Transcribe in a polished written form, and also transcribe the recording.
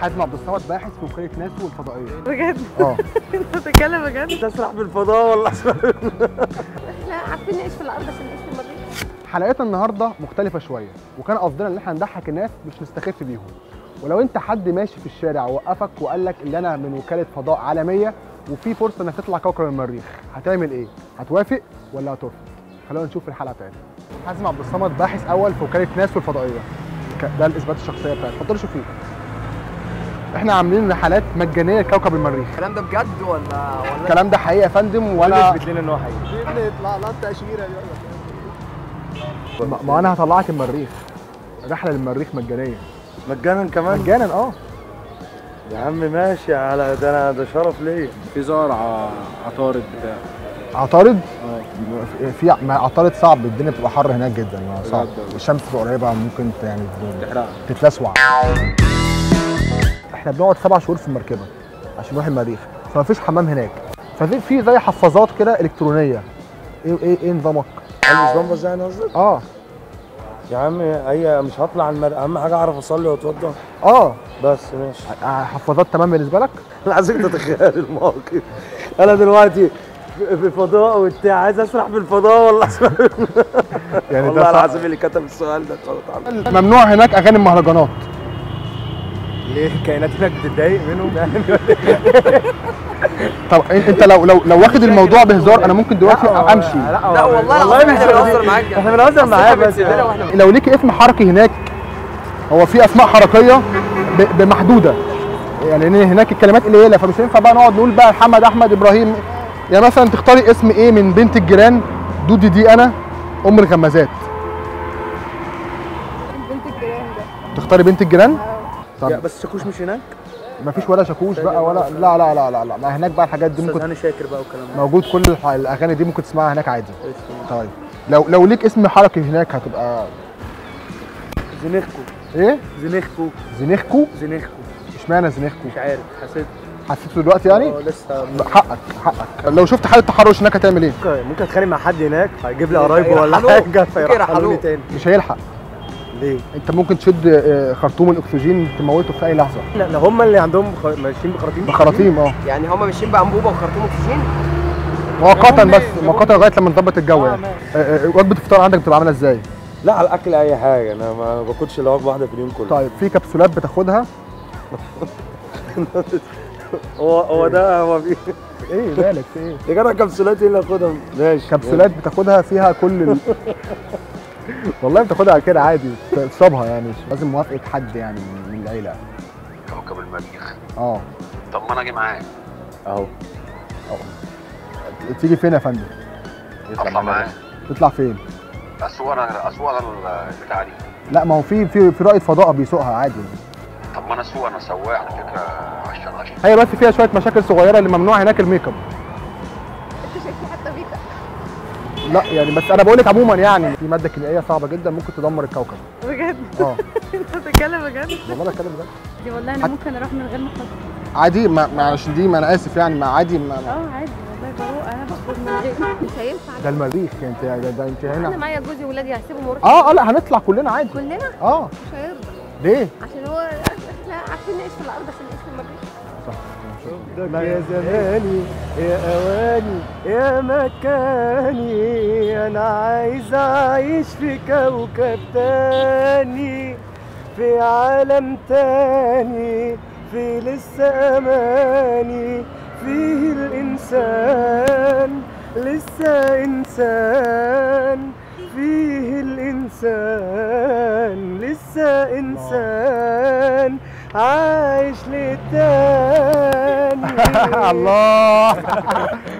حازم عبد الصمد باحث في وكاله ناسا والفضائيه. بجد؟ اه انت بتتكلم بجد؟ تسرح بالفضاء والله. احنا عارفين نعيش في الارض عشان نعيش في المريخ. حلقتنا النهارده مختلفه شويه، وكان قصدنا ان احنا نضحك الناس مش نستخف بيهم. ولو انت حد ماشي في الشارع ووقفك وقال لك ان انا من وكاله فضاء عالميه وفي فرصه انك تطلع كوكب المريخ، هتعمل ايه؟ هتوافق ولا هترفض؟ خلونا نشوف الحلقه بتاعتنا. حازم عبد الصمد باحث اول في وكاله ناسا والفضائيه. ده الاثبات الشخصيه بتاعتي، اتفضلوا شوفيه. احنا عاملين رحلات مجانيه لكوكب المريخ. الكلام ده بجد ولا الكلام ده حقيقي يا فندم؟ ولا اثبت لنا ان هو حقيقي. مين اللي يطلع لها التاشيره دي؟ ما انا هطلعك المريخ. رحله للمريخ مجانيه. مجانا كمان؟ مجانا اه. يا عم ماشي، على ده انا ده شرف ليا. في ظاهر عطارد بتاع عطارد؟ في عطارد صعب، الدنيا بتبقى حر هناك جدا يعني، صعب الشمس بتبقى قريبه ممكن يعني تحرقها تتلسوع. احنا بنقعد 7 شهور في المركبه عشان نروح المريخ، فما فيش حمام هناك، ففي زي حفاظات كده الكترونيه. ايه نظامك؟ النظام زي انا قصدك؟ اه يا عم، هي مش هطلع على اهم حاجه اعرف اصلي واتوضى. اه بس ماشي. حفاظات تمام بالنسبه لك؟ انا عايزك تتخيل الموقف، انا دلوقتي في فضاء وبتاع، عايز اسرح بالفضاء والله. يعني والله العظيم اللي كتب السؤال ده اتفضل. ممنوع هناك اغاني المهرجانات. ليه؟ الكائنات هناك بتتضايق منهم يعني. طب انت لو واخد الموضوع بهزار انا ممكن دلوقتي امشي. لا والله احنا بنهزر معاك، احنا بنهزر معاك بس. لو ليك اسم حركي هناك، هو في اسماء حركيه بمحدوده يعني، هناك الكلمات قليله، فمش هينفع بقى نقعد نقول بقى محمد احمد ابراهيم. يعني مثلا تختاري اسم ايه من بنت الجيران؟ دودي دي انا ام الغمازات. بنت الجيران ده تختاري بنت الجيران؟ طب بس شاكوش مش هناك؟ مفيش ولا شاكوش بقى ولا لا لا لا لا لا، ما هناك بقى الحاجات دي ممكن. انا شاكر بقى والكلام ده موجود، كل الاغاني دي ممكن تسمعها هناك عادي. طيب لو ليك اسم حركي هناك هتبقى زنيخكو. ايه؟ زنيخكو. زنيخكو؟ زنيخكو. اشمعنى زنيخكو؟ مش عارف، حسيته دلوقتي يعني؟ اه لسه. حقك. لو شفت حاله تحرش هناك هتعمل ايه؟ ممكن اتخانق مع حد هناك، هيجيب لي قرايبه ولا حاجه فيرحلوني تاني. مش هيلحق. ليه؟ انت ممكن تشد خرطوم الاكسجين تموته في اي لحظه. لا هم اللي عندهم ماشيين بخراطيم. بخراطيم اه. يعني هم ماشيين بانبوبه وخرطوم اكسجين؟ مؤقتا بس، مؤقتا لغايه لما نظبط الجو يعني. وجبه الفطار عندك بتبقى عامله ازاي؟ لا على الاكل اي حاجه، انا ما باكلش الا وجبه واحده في اليوم كله. طيب في كبسولات بتاخدها؟ هو ده هو في ايه مالك في ايه؟ يا جدع كبسولات ايه اللي هاخدها؟ ماشي. كبسولات بتاخدها فيها كل والله بتاخدها كده عادي، تصابها يعني، لازم موافقه حد يعني من العيله. كوكب المريخ اه. طب ما انا اجي معاك اهو. تيجي فين يا فندم؟ اطلع معاك. تطلع فين؟ اسوق البتاع دي. لا ما هو في رائد فضاء بيسوقها عادي. طب ما انا اسوق، انا سواق على فكره. 10 هي بس فيها شويه مشاكل صغيره اللي ممنوع هناك الميك اب. انت شايفني حتى ميك اب؟ لا يعني، بس انا بقول لك عموما يعني في ماده كيميائيه صعبه جدا ممكن تدمر الكوكب. بجد؟ اه. انت بتتكلم بجد؟ والله انا بتكلم بجد. دي والله انا ممكن اروح من غير ما اخد عادي، عشان دي ما انا اسف يعني، ما عادي اه عادي والله بروق، انا باخد من غير مش هينفع. ده المريخ يعني، ده انت هنا. انا معايا جوزي وولادي، هسيبهم واروح. لا هنطلع كلنا عادي. كلنا؟ اه. مش هيرضى. ليه؟ عشان هو احنا عارفين نعيش في الارض عشان نعيش في المريخ. صح. شوف يا زماني يا اواني يا مكاني، انا عايز اعيش في كوكب تاني، في عالم تاني، في لسه اماني، فيه الانسان لسه انسان، فيه الإنسان لسه إنسان، عايش لتاني. الله